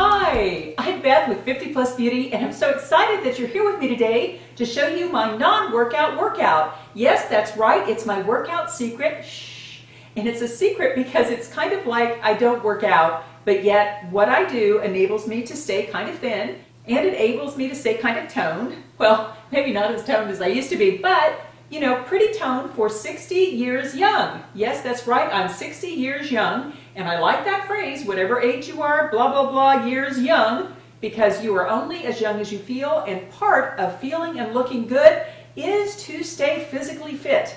Hi, I'm Beth with 50 Plus Beauty, and I'm so excited that you're here with me today to show you my non-workout workout. Yes, that's right, it's my workout secret. Shh. And it's a secret because it's kind of like I don't work out, but yet what I do enables me to stay kind of thin, and it enables me to stay kind of toned. Well, maybe not as toned as I used to be, but you know, pretty toned for 60 years young. Yes, that's right, I'm 60 years young, and I like that phrase, whatever age you are, blah, blah, blah, years young, because you are only as young as you feel, and part of feeling and looking good is to stay physically fit.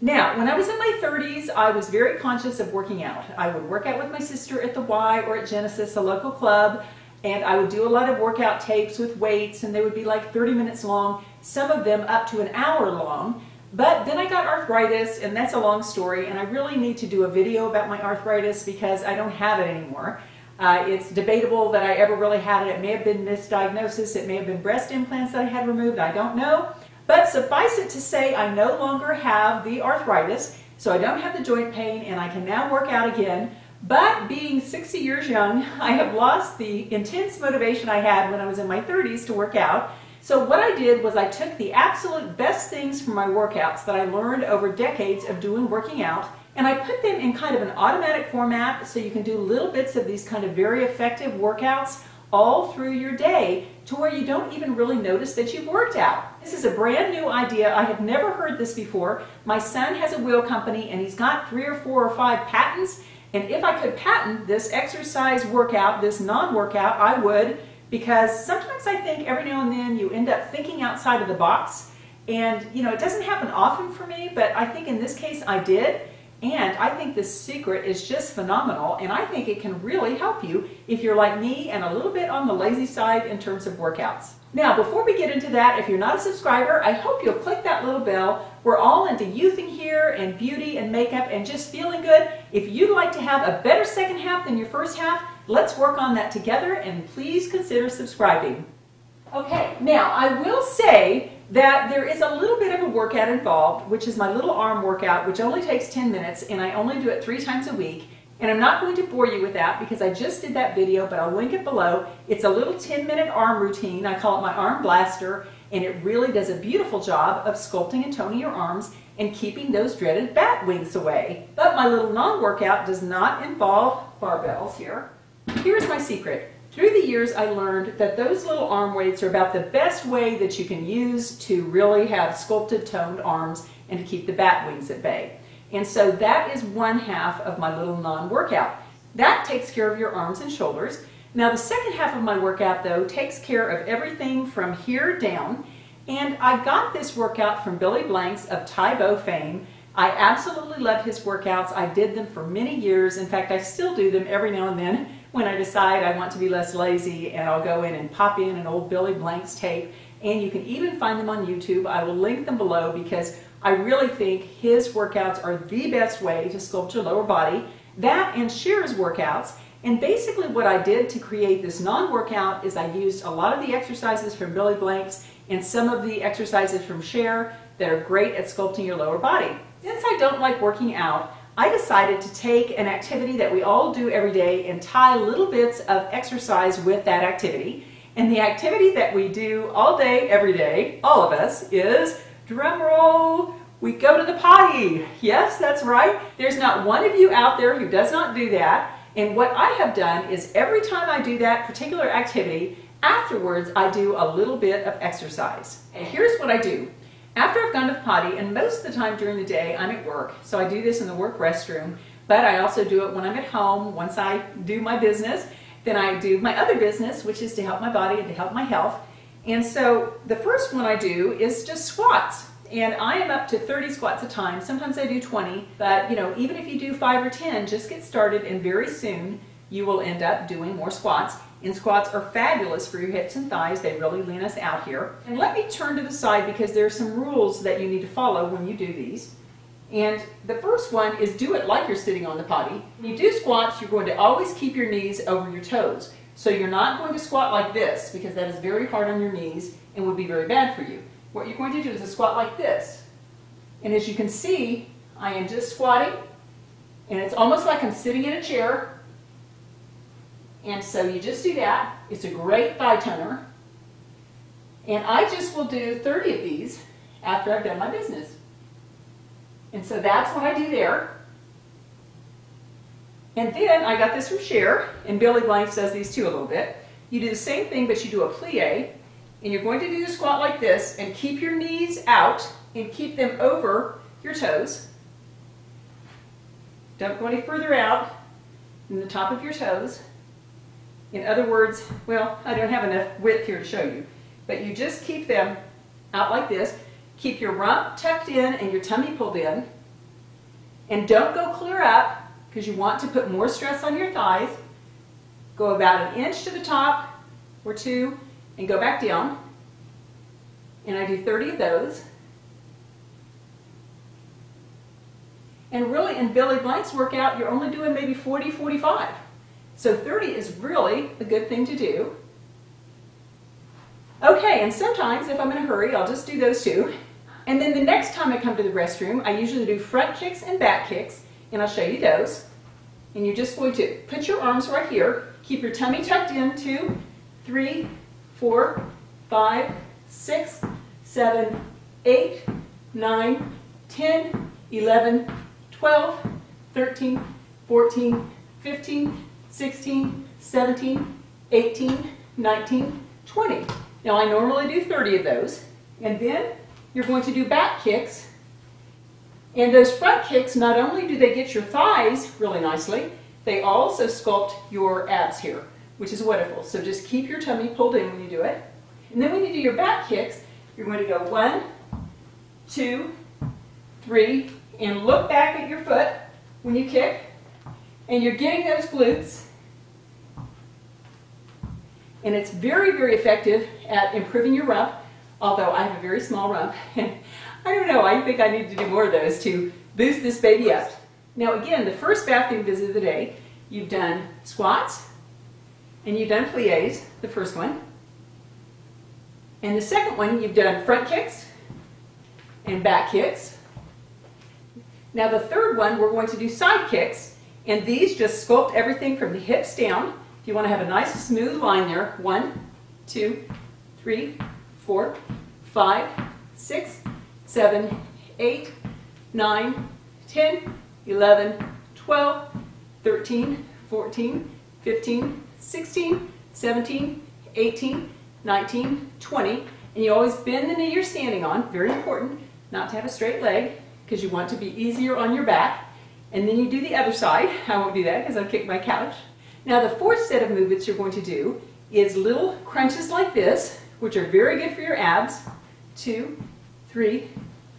Now, when I was in my 30s, I was very conscious of working out. I would work out with my sister at the Y or at Genesis, a local club, and I would do a lot of workout tapes with weights, and they would be like 30 minutes long, some of them up to an hour long. But then I got arthritis, and that's a long story, and I really need to do a video about my arthritis because I don't have it anymore. It's debatable that I ever really had it. It may have been misdiagnosis. It may have been breast implants that I had removed. I don't know. But suffice it to say, I no longer have the arthritis, so I don't have the joint pain, and I can now work out again. But being 60 years young, I have lost the intense motivation I had when I was in my 30s to work out. So what I did was I took the absolute best things from my workouts that I learned over decades of working out, and I put them in kind of an automatic format so you can do little bits of these kind of very effective workouts all through your day to where you don't even really notice that you've worked out. This is a brand new idea. I have never heard this before. My son has a wheel company, and he's got 3 or 4 or 5 patents, and if I could patent this exercise workout, this non-workout, I would. Because sometimes I think every now and then you end up thinking outside of the box, and you know, it doesn't happen often for me, but I think in this case I did, and I think this secret is just phenomenal, and I think it can really help you if you're like me and a little bit on the lazy side in terms of workouts. Now, before we get into that, if you're not a subscriber, I hope you'll click that little bell. We're all into youthing here, and beauty and makeup and just feeling good. If you'd like to have a better second half than your first half, let's work on that together, and please consider subscribing. Okay, now I will say that there is a little bit of a workout involved, which is my little arm workout, which only takes 10 minutes, and I only do it 3 times a week. And I'm not going to bore you with that because I just did that video, but I'll link it below. It's a little 10-minute arm routine. I call it my arm blaster, and it really does a beautiful job of sculpting and toning your arms and keeping those dreaded bat wings away. But my little non-workout does not involve barbells here. Here's my secret. Through the years, I learned that those little arm weights are about the best way that you can use to really have sculpted, toned arms and to keep the bat wings at bay. And so that is 1/2 of my little non-workout. That takes care of your arms and shoulders. Now the second half of my workout, though, takes care of everything from here down. And I got this workout from Billy Blanks of Taibo fame. I absolutely love his workouts. I did them for many years. In fact, I still do them every now and then when I decide I want to be less lazy, and I'll go in and pop in an old Billy Blanks tape. And you can even find them on YouTube. I will link them below because I really think his workouts are the best way to sculpt your lower body. That and Cher's workouts. And basically what I did to create this non-workout is I used a lot of the exercises from Billy Blanks and some of the exercises from Cher that are great at sculpting your lower body. Since I don't like working out, I decided to take an activity that we all do every day and tie little bits of exercise with that activity. And the activity that we do all day, every day, all of us, is, drum roll, we go to the potty. Yes, that's right. There's not one of you out there who does not do that. And what I have done is every time I do that particular activity, afterwards I do a little bit of exercise. And here's what I do. After I've gone to the potty, and most of the time during the day I'm at work, so I do this in the work restroom, but I also do it when I'm at home, once I do my business. Then I do my other business, which is to help my body and to help my health. And so the first one I do is just squats. And I am up to 30 squats a time. Sometimes I do 20, but you know, even if you do 5 or 10, just get started, and very soon you will end up doing more squats. And squats are fabulous for your hips and thighs. They really lean us out here. And let me turn to the side because there are some rules that you need to follow when you do these. And the first one is do it like you're sitting on the potty. When you do squats, you're going to always keep your knees over your toes. So you're not going to squat like this because that is very hard on your knees and would be very bad for you. What you're going to do is a squat like this. And as you can see, I am just squatting, and it's almost like I'm sitting in a chair, And so you just do that. It's a great thigh toner. And I just will do 30 of these after I've done my business. And so that's what I do there. And then I got this from Cher, and Billy Blanks does these too a little bit. You do the same thing, but you do a plie, and you're going to do the squat like this, and keep your knees out, and keep them over your toes. Don't go any further out than the top of your toes. In other words, well, I don't have enough width here to show you, but you just keep them out like this. Keep your rump tucked in and your tummy pulled in, and don't go clear up, because you want to put more stress on your thighs. Go about an inch to the top or two and go back down. And I do 30 of those. And really, in Billy Blanks' workout, you're only doing maybe 40, 45. So 30 is really a good thing to do. Okay, and sometimes if I'm in a hurry, I'll just do those two. And then the next time I come to the restroom, I usually do front kicks and back kicks. And I'll show you those. And you're just going to put your arms right here. Keep your tummy tucked in. 2, 3, 4, 5, 6, 7, 8, 9, 10, 11, 12, 13, 14, 15, 16, 17, 18, 19, 20. Now I normally do 30 of those. And then you're going to do back kicks. And those front kicks, not only do they get your thighs really nicely, they also sculpt your abs here, which is wonderful. So just keep your tummy pulled in when you do it. And then when you do your back kicks, you're going to go 1, 2, 3, and look back at your foot when you kick. And you're getting those glutes. And it's very, very effective at improving your rump, although I have a very small rump. I don't know, I think I need to do more of those to boost this baby up. Now again, the first bathroom visit of the day, you've done squats, and you've done plies, the first one. And the second one, you've done front kicks and back kicks. Now the third one, we're going to do side kicks, and these just sculpt everything from the hips down. If you want to have a nice smooth line there, 1, 2, 3, 4, 5, 6, 7, 8, 9, 10, 11, 12, 13, 14, 15, 16, 17, 18, 19, 20. And you always bend the knee you're standing on. Very important not to have a straight leg, because you want to be easier on your back. And then you do the other side. I won't do that because I'll kick my couch. Now the fourth set of movements you're going to do is little crunches like this, which are very good for your abs. 2, 3,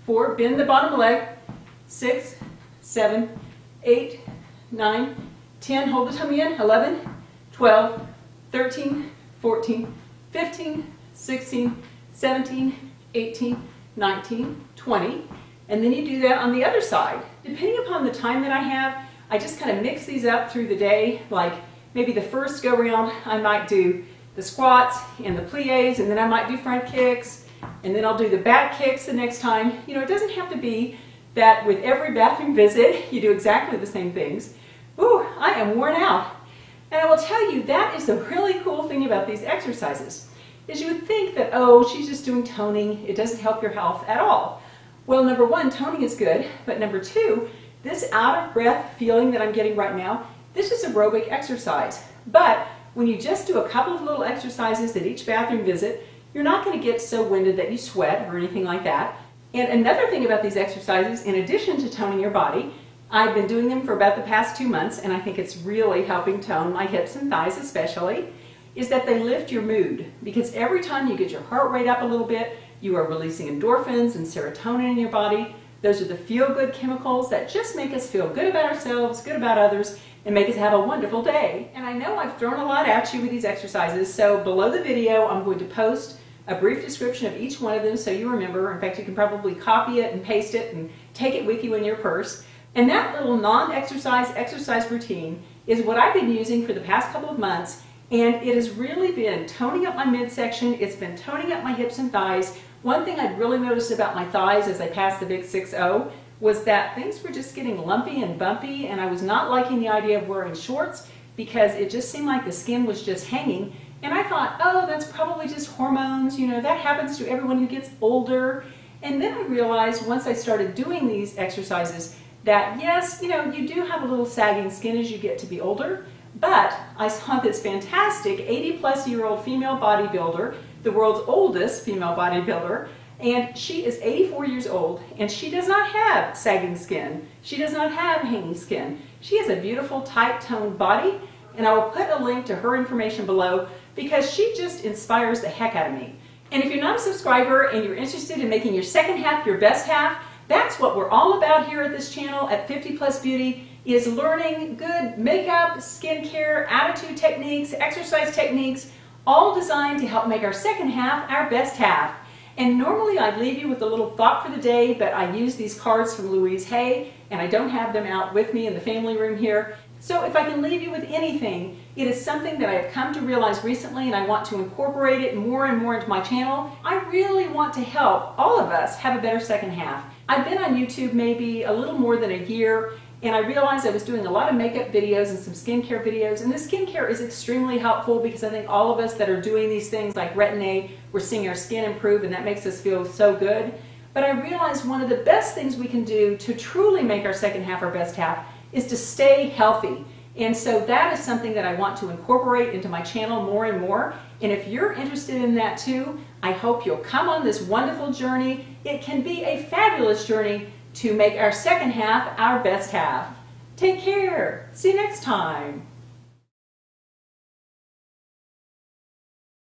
4, bend the bottom leg, 6, 7, 8, 9, 10, hold the tummy in, 11, 12, 13, 14, 15, 16, 17, 18, 19, 20, and then you do that on the other side. Depending upon the time that I have, I just kind of mix these up through the day, like maybe the first go round, I might do the squats and the plies, and then I might do front kicks, and then I'll do the back kicks the next time. You know, it doesn't have to be that with every bathroom visit you do exactly the same things. Ooh, I am worn out. And I will tell you, that is the really cool thing about these exercises, is you would think that, oh, she's just doing toning, it doesn't help your health at all. Well, number one, toning is good, but number two, this out of breath feeling that I'm getting right now, this is aerobic exercise. But when you just do a couple of little exercises at each bathroom visit, you're not going to get so winded that you sweat or anything like that. And another thing about these exercises, in addition to toning your body, I've been doing them for about the past 2 months, and I think it's really helping tone my hips and thighs especially, is that they lift your mood. Because every time you get your heart rate up a little bit, you are releasing endorphins and serotonin in your body. Those are the feel-good chemicals that just make us feel good about ourselves, good about others, and make us have a wonderful day. And I know I've thrown a lot at you with these exercises, so below the video I'm going to post a brief description of each one of them so you remember. In fact, you can probably copy it and paste it and take it with you in your purse. And that little non-exercise exercise routine is what I've been using for the past couple of months, and it has really been toning up my midsection. It's been toning up my hips and thighs. One thing I'd really noticed about my thighs as I passed the big 6-0 was that things were just getting lumpy and bumpy, and I was not liking the idea of wearing shorts, because it just seemed like the skin was just hanging. And I thought, oh, that's probably just hormones. You know, that happens to everyone who gets older. And then I realized once I started doing these exercises that, yes, you know, you do have a little sagging skin as you get to be older. But I saw this fantastic 80-plus-year-old female bodybuilder, the world's oldest female bodybuilder, and she is 84 years old, and she does not have sagging skin. She does not have hanging skin. She has a beautiful, tight-toned body, and I will put a link to her information below because she just inspires the heck out of me. And if you're not a subscriber and you're interested in making your second half your best half, that's what we're all about here at this channel at 50 Plus Beauty, is learning good makeup, skincare, attitude techniques, exercise techniques, all designed to help make our second half our best half. And normally I'd leave you with a little thought for the day, but I use these cards from Louise Hay, and I don't have them out with me in the family room here. So if I can leave you with anything, it is something that I have come to realize recently, and I want to incorporate it more and more into my channel. I really want to help all of us have a better second half. I've been on YouTube maybe a little more than a year, and I realized I was doing a lot of makeup videos and some skincare videos, and this skincare is extremely helpful because I think all of us that are doing these things like Retin-A, we're seeing our skin improve, and that makes us feel so good. But I realized one of the best things we can do to truly make our second half our best half is to stay healthy. And so that is something that I want to incorporate into my channel more and more. And if you're interested in that too, I hope you'll come on this wonderful journey. It can be a fabulous journey to make our second half our best half. Take care. See you next time.